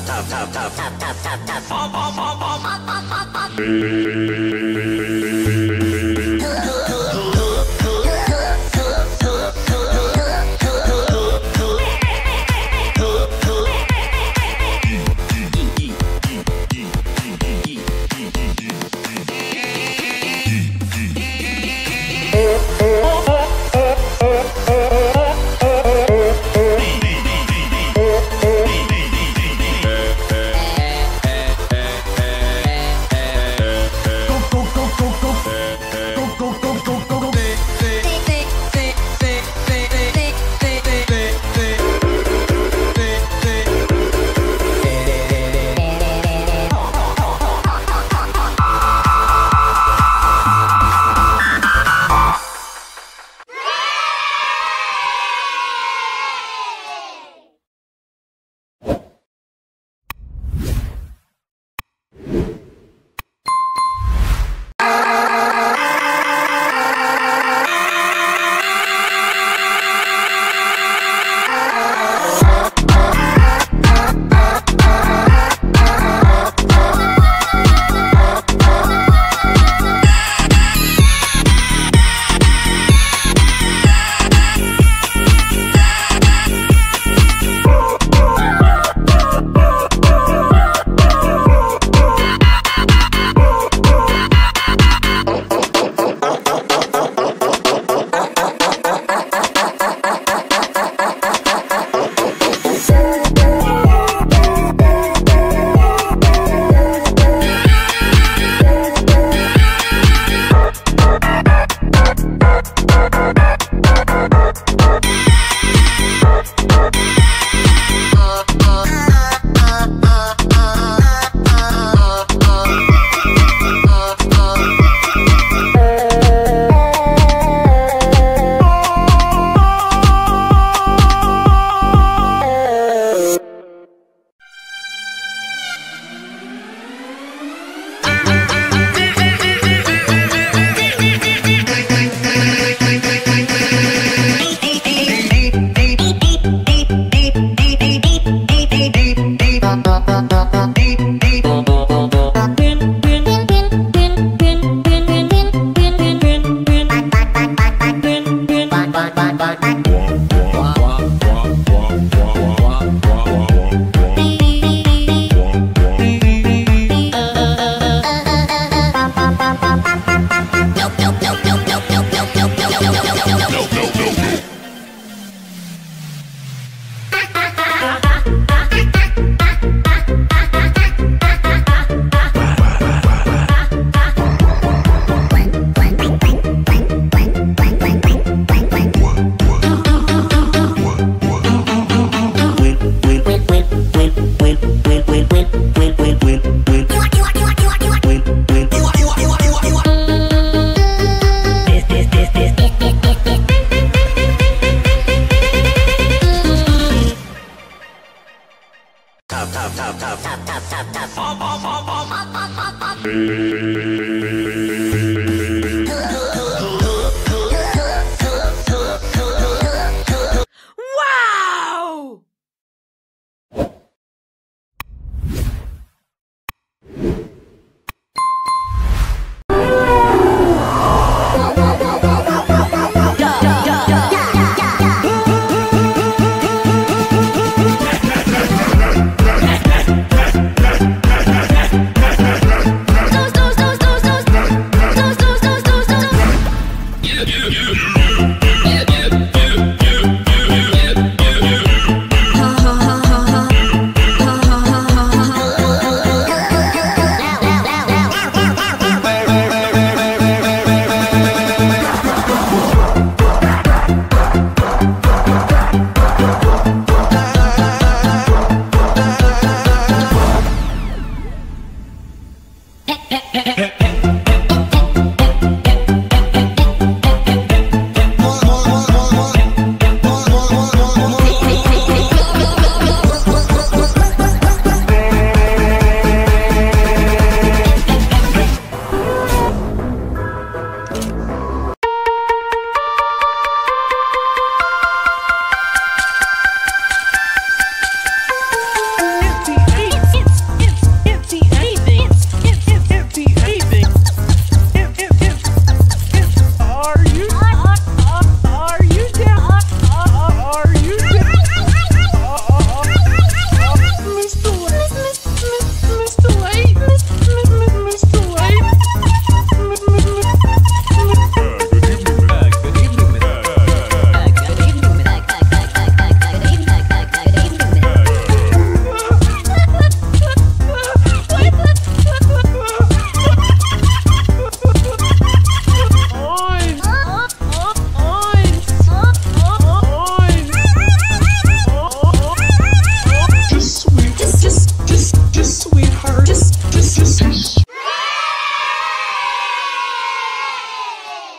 Go, go, go, go. Wow!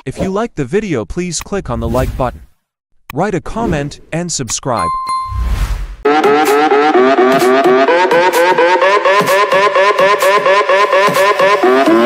If you liked the video, please click on the like button, write a comment, and subscribe. Go,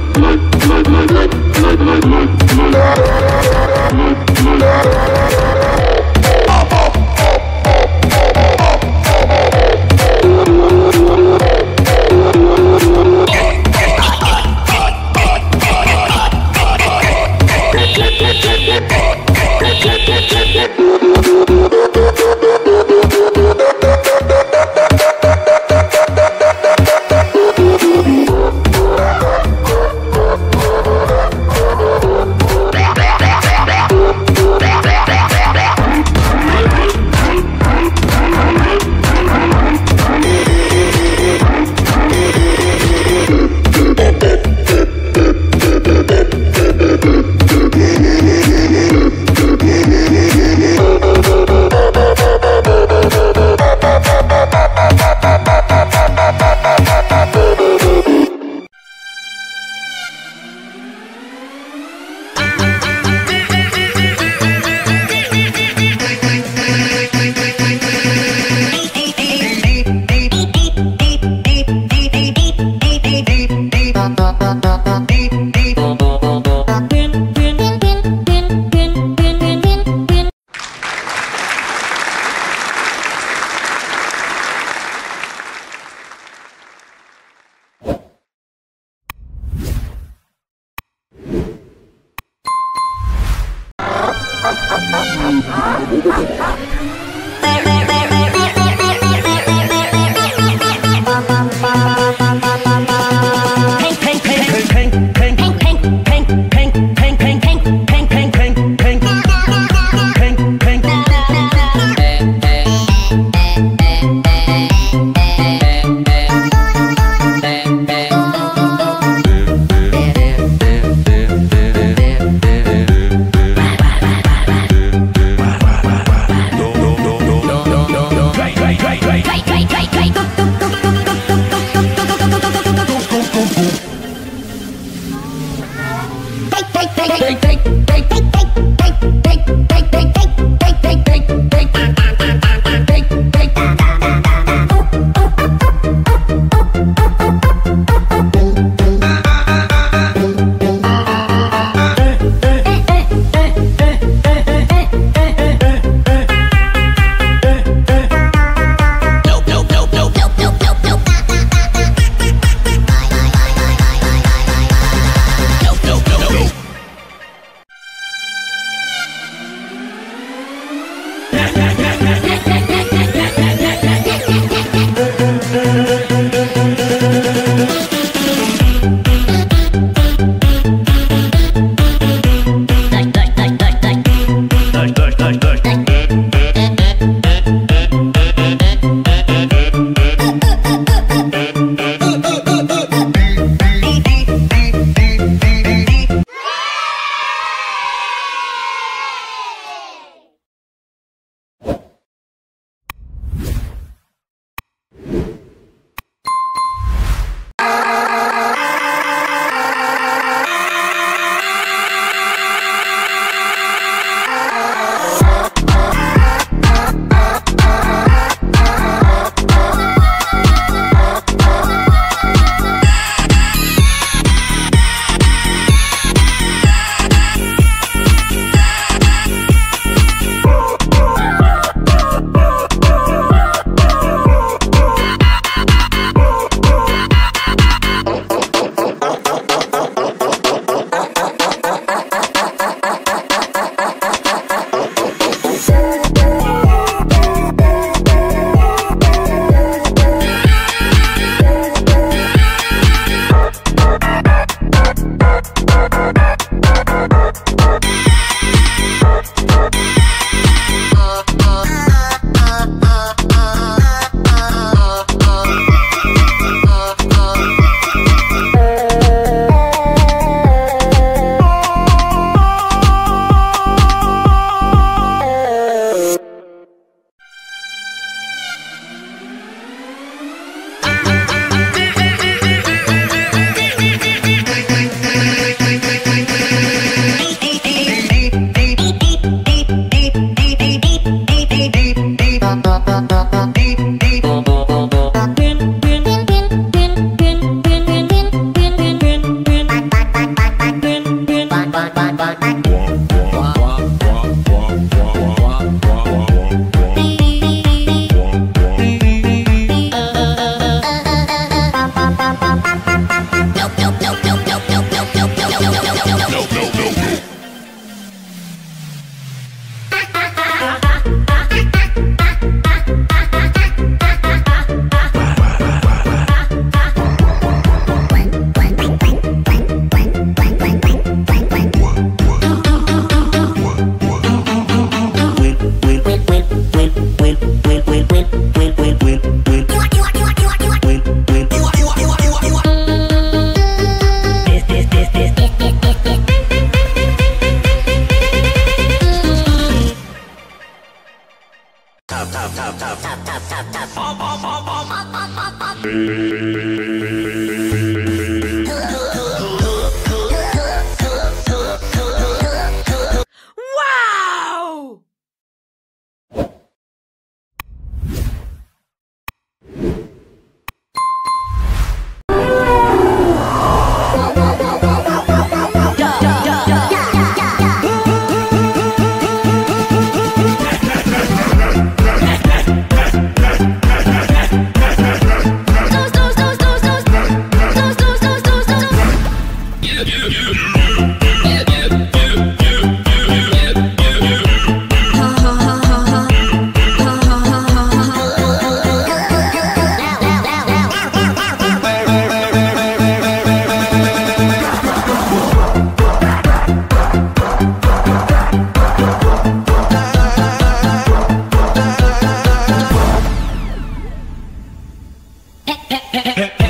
Wow!